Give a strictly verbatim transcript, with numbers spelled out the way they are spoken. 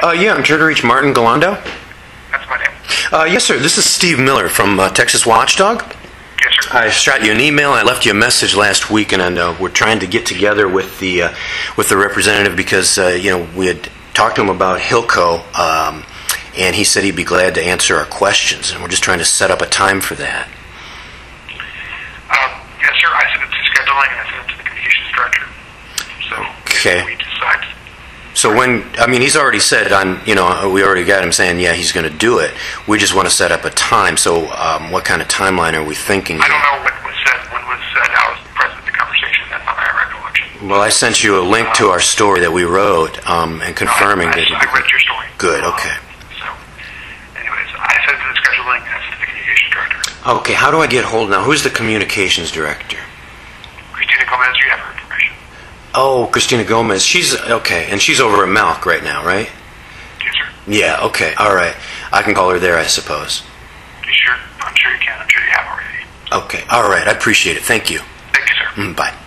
Uh, yeah, I'm sure to reach Martin Galando. That's my name. Uh, yes, sir. This is Steve Miller from uh, Texas Watchdog. Yes, sir. I shot you an email. I left you a message last week, and uh, we're trying to get together with the uh, with the representative because uh, you know we had talked to him about HILCO, um, and he said he'd be glad to answer our questions, and we're just trying to set up a time for that. Um, yes, sir. I sent it to scheduling, and I sent it to the communications director. So okay. We decide. So when, I mean, he's already said, I'm, you know, we already got him saying, yeah, he's going to do it. We just want to set up a time. So um, what kind of timeline are we thinking? I don't know what was said, when was said, I was present at the conversation. That's not my recollection. Well, I sent you a link um, to our story that we wrote um, and confirming that. No, I, I, I read your story. Good, okay. Um, so anyways, I sent the scheduling, I sent to the communications director. Okay, how do I get hold now? Who's the communications director? Christina Coleman, you have her information. Oh, Christina Gomez. She's okay, and she's over at Malk right now, right? Yes, sir. Yeah. Okay. All right. I can call her there, I suppose. You sure? I'm sure you can. I'm sure you have already. Okay. All right. I appreciate it. Thank you. Thank you, sir. Mm, bye.